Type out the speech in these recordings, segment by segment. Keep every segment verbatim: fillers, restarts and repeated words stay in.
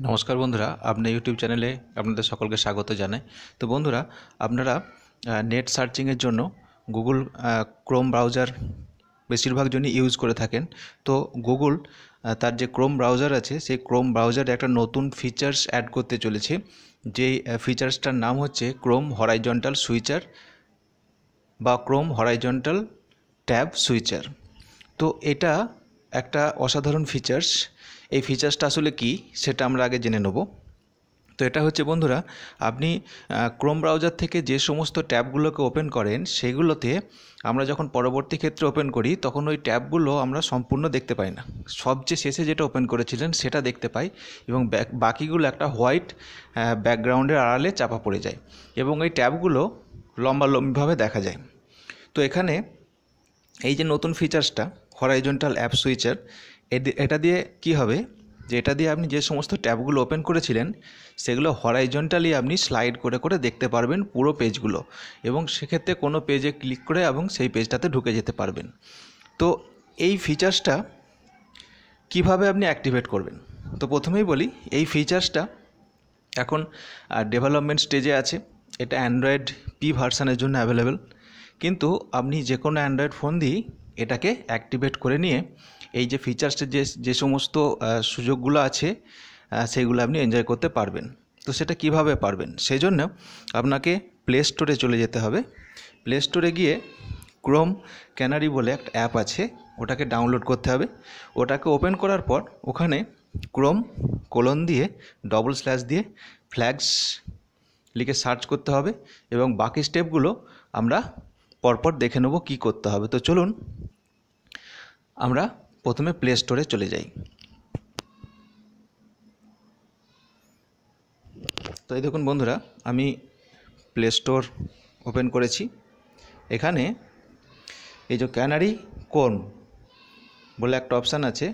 नमस्कार बंधुरा आपने यूट्यूब चैनले आपनादेर सकलके स्वागत जानाई। तो बंधुरा आपनारा नेट सार्चिंगेर जोन्नो गुगल क्रोम ब्राउजार बेशिरभाग जनई यूज करे थाकेन। तो गुगल तार जे क्रोम ब्राउजार आछे सेई क्रोम ब्राउजारे एकटा नतून फीचार्स एड करते चलेछे, जे फीचार्सटार नाम हच्छे क्रोम हराइजन्टाल सुइचार बा क्रोम हराइजन्टाल टैब सुइचार। तो एटा एकटा असाधारण फीचार्स। ये फीचार्सटा आसले कि सेटा आमरा आगे जेने नेब। तो एटा होच्छे बंधुरा आपनी क्रोम ब्राउजार थेके जे समस्त टैबगुलोके ओपेन करें सेगुलोते आमरा जखन परवर्ती क्षेत्रे ओपेन करी तखन ओई टैबगुलो आमरा सम्पूर्ण देखते पाई ना, सबचेये शेषे जेटा ओपेन करेछिलेन सेटा देखते पाई एबं बाकिगुलो एकटा होयाइट ब्याकग्राउंडेर आड़ाले चापा पड़े जाए एबं ओई टैबगुलो लम्बालम्बिभावे देखा जाए। तो एखाने एई जे नतून फीचार्सटा हराइजन्टाल अ্যাপ সুইচার एटा दिए कि हबे जे एटा दिए आपनि जे समस्त टैबगुलो ओपेन करेछिलेन सेगुलो हराइजन्टाली आपनि स्लाइड करे करे देखते पारबेन पुरो पेजगुलो एबं से क्षेत्रे कोनो पेजे क्लिक करे एबं सेई पेजटाते ढुके जेते पारबेन। तो एई फीचार्सटा किभाबे आपनि एक्टिवेट करबेन। तो प्रथमेई बलि एई फीचार्सटा एखन डेभेलपमेंट स्टेजे आछे, एटा एंड्रয়েড पी भार्सनेर जोन्नो अ্যাভেলেবল, किन्तु आपनि जे कोनो एंड्रয়েড फोन दिए एटाके एक्टिवेट करे निये এই যে ফিচার্সের যে যে সমস্ত সুযোগগুলো আছে সেগুলো আপনি এনজয় করতে পারবেন। তো সেটা কিভাবে পারবেন, সেজন্য আপনাকে প্লে স্টোরে চলে যেতে হবে। প্লে স্টোরে গিয়ে ক্রোম ক্যানারি বলে একটা অ্যাপ আছে ওটাকে ডাউনলোড করতে হবে। ওটাকে ওপেন করার পর ওখানে ক্রোম কোলন দিয়ে ডবল স্ল্যাশ দিয়ে ফ্ল্যাগস লিখে সার্চ করতে হবে এবং বাকি স্টেপগুলো আমরা পরপর দেখে নেব কী করতে হবে। তো চলুন আমরা प्रथमे प्ले स्टोरे चले जाए। तो देखो बंधुरा आमी प्ले स्टोर ओपेन करेছি। एखाने ये जो कैनारी कोन बोले एक ऑप्शन आछे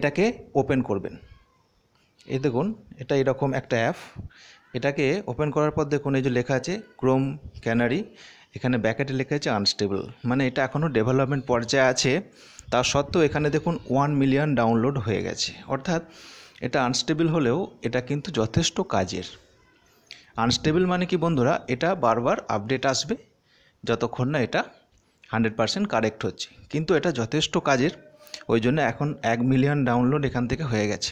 एटाके ओपेन करबेन। ये देखुन एटा एरकम एक ऐप एटाके ओपेन करार पर देखुन ये जो लेखा आछे क्रोम कैनारी এখানে ব্যাকেটে লেখা আছে আনস্টেবল, মানে এটা এখনো ডেভেলপমেন্ট পর্যায়ে আছে। তা সত্ত্বেও এখানে দেখুন এক মিলিয়ন ডাউনলোড হয়ে গেছে, অর্থাৎ এটা আনস্টেবল হলেও এটা কিন্তু যথেষ্ট কাজের। আনস্টেবল মানে কি বন্ধুরা, এটা বারবার আপডেট আসবে যতক্ষণ না এটা একশো পার্সেন্ট কারেক্ট হচ্ছে, কিন্তু এটা যথেষ্ট কাজের। ওই জন্য এখন এক মিলিয়ন ডাউনলোড এখান থেকে হয়ে গেছে।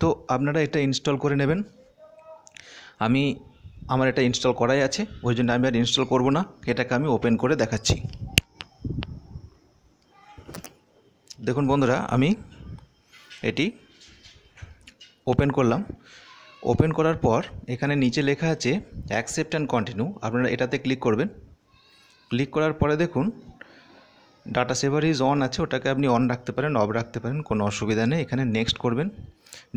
তো আপনারা এটা ইনস্টল করে নেবেন। আমি আমার এটা ইনস্টল করাই আছে ওই জন্য আমি আর ইনস্টল করব না, এটাকে আমি ওপেন করে দেখাচ্ছি। দেখুন বন্ধুরা আমি এটি ওপেন করলাম। ওপেন করার পর এখানে নিচে লেখা আছে অ্যাকসেপ্ট অ্যান্ড কন্টিনিউ, আপনারা এটাতে ক্লিক করবেন। ক্লিক করার পরে দেখুন ডাটা সেভার ইজ অন আছে, ওটাকে আপনি অন রাখতে পারেন অফ রাখতে পারেন, কোনো অসুবিধা নেই। এখানে নেক্সট করবেন।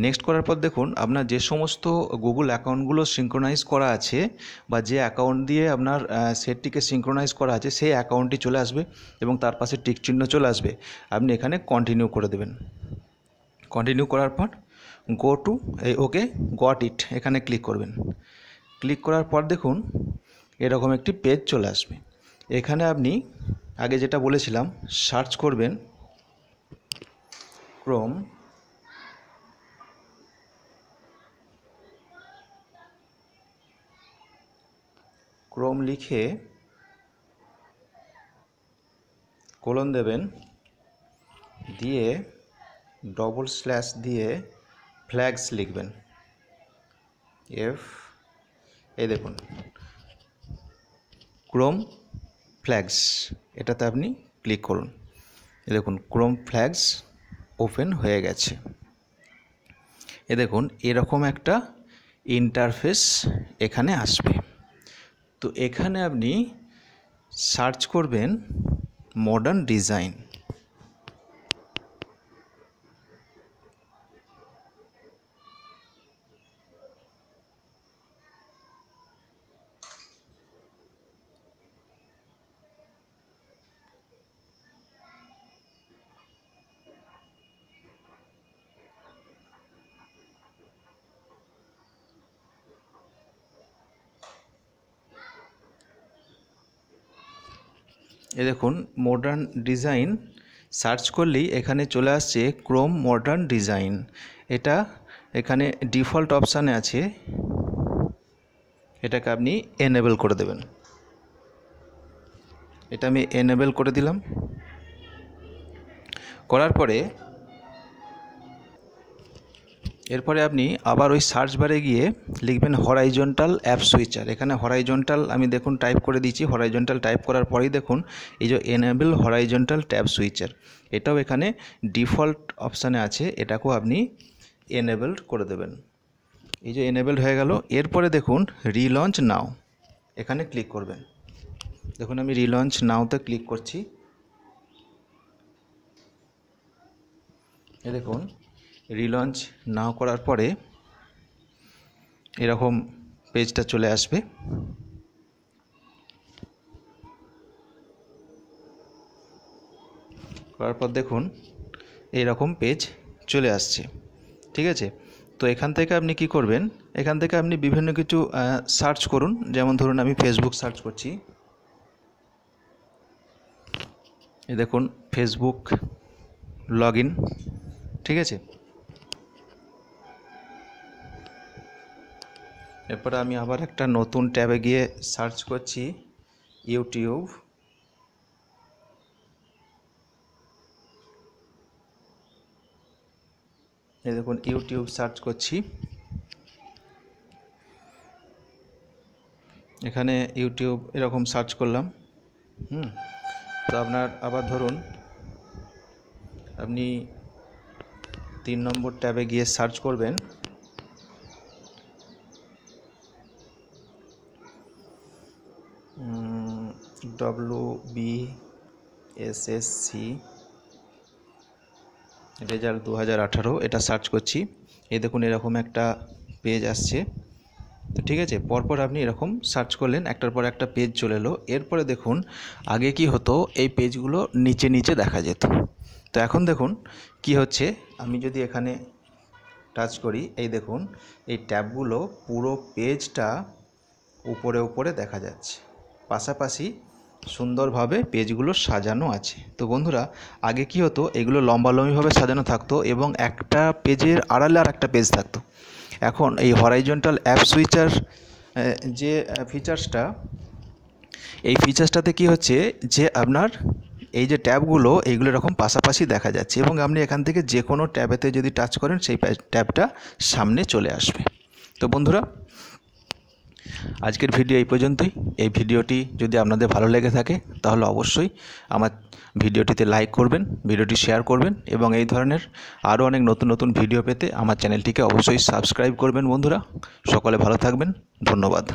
নেক্সট করার পর দেখুন আপনার যে সমস্ত গুগল অ্যাকাউন্টগুলো সিঙ্ক্রোনাইজ করা আছে বা যে অ্যাকাউন্ট দিয়ে আপনার সেটটিকে সিঙ্ক্রোনাইজ করা আছে সেই অ্যাকাউন্টটি চলে আসবে এবং তার পাশে টিক চিহ্ন চলে আসবে। আপনি এখানে কন্টিনিউ করে দেবেন। কন্টিনিউ করার পর গো টু এই ওকে গট ইট এখানে ক্লিক করবেন। ক্লিক করার পর দেখুন এরকম একটি পেজ চলে আসবে। এখানে আপনি আগে যেটা বলেছিলাম সার্চ করবেন ক্রোম ক্রোম লিখে কোলন দেবেন, দিয়ে ডবল স্ল্যাশ দিয়ে ফ্ল্যাগস লিখবেন এফ, এই দেখুন ক্রোম ফ্ল্যাগস এটাতে আপনি ক্লিক করুন। এ দেখুন ক্রোম ফ্ল্যাগস ওপেন হয়ে গেছে। এ দেখুন এরকম একটা ইন্টারফেস এখানে আসবে। তো এখানে আপনি সার্চ করবেন মডার্ন ডিজাইন। ये देखुन मॉडर्न डिजाइन সার্চ করলেই এখানে চলে আসছে ক্রোম মডার্ন ডিজাইন। এটা এখানে ডিফল্ট অপশানে আছে, এটাকে আপনি এনেবল করে দেবেন। এটা আমি এনেবল করে দিলাম। করার পরে এরপরে আপনি আবার ওই সার্চ বারে গিয়ে লিখবেন হরাইজন্টাল অ্যাপ সুইচার। এখানে হরাইজন্টাল আমি দেখুন টাইপ করে দিয়েছি। হরাইজন্টাল টাইপ করার পরেই দেখুন এই যে এনেবল হরাইজন্টাল ট্যাব সুইচার, এটাও এখানে ডিফল্ট অপশানে আছে, এটাকেও আপনি এনেবল করে দেবেন। এই যে এনেবল হয়ে গেল। এরপরে দেখুন রিলঞ্চ নাও, এখানে ক্লিক করবেন। দেখুন আমি রিলঞ্চ নাওতে ক্লিক করছি। এ দেখুন রিলঞ্চ নাও করার পরে এরকম পেজটা চলে আসবে। করার পর দেখুন এইরকম পেজ চলে আসছে। ঠিক আছে, তো এখান থেকে আপনি কি করবেন, এখান থেকে আপনি বিভিন্ন কিছু সার্চ করুন। যেমন ধরুন আমি ফেসবুক সার্চ করছি। এ দেখুন ফেসবুক লগ ইন। ঠিক আছে, এরপরে আমি আবার একটা নতুন ট্যাবে গিয়ে সার্চ করছি ইউটিউব। এই দেখুন ইউটিউব সার্চ করছি। এখানে ইউটিউব এরকম সার্চ করলাম। হুম তো আপনার আবার ধরুন আপনি তিন নম্বর ট্যাবে গিয়ে সার্চ করবেন। W B S S C result দু হাজার আঠারো এটা সার্চ করছি। এই দেখুন এরকম একটা পেজ আসছে। তো ঠিক আছে, পরপর আপনি এরকম সার্চ করলেন, একটার পর একটা পেজ চলে এলো। এরপরে দেখুন আগে কি হতো, এই পেজগুলো নিচে নিচে দেখা যেত। তো এখন দেখুন কি হচ্ছে, আমি যদি এখানে টাচ করি, এই দেখুন এই ট্যাবগুলো পুরো পেজটা উপরে উপরে দেখা যাচ্ছে, পাশাপাশি সুন্দরভাবে পেজগুলো সাজানো আছে। তো বন্ধুরা, আগে কি হতো, এগুলো লম্বালম্বিভাবে সাজানো থাকতো এবং একটা পেজের আড়ালে আর একটা পেজ থাকতো। এখন এই হরাইজন্টাল অ্যাপ সুইচার যে ফিচার্সটা, এই ফিচার্সটাতে কি হচ্ছে যে আপনার এই যে ট্যাবগুলো এইগুলো এরকম পাশাপাশি দেখা যাচ্ছে এবং আপনি এখান থেকে যে কোনো ট্যাবেতে যদি টাচ করেন সেই ট্যাবটা সামনে চলে আসবে। তো বন্ধুরা, আজকের ভিডিও এই পর্যন্তই। এই ভিডিওটি যদি আপনাদের ভালো লেগে থাকে তাহলে অবশ্যই আমার ভিডিওটিতে লাইক করবেন, ভিডিওটি শেয়ার করবেন এবং এই ধরনের আরও অনেক নতুন নতুন ভিডিও পেতে আমার চ্যানেলটিকে অবশ্যই সাবস্ক্রাইব করবেন। বন্ধুরা, সকলে ভালো থাকবেন। ধন্যবাদ।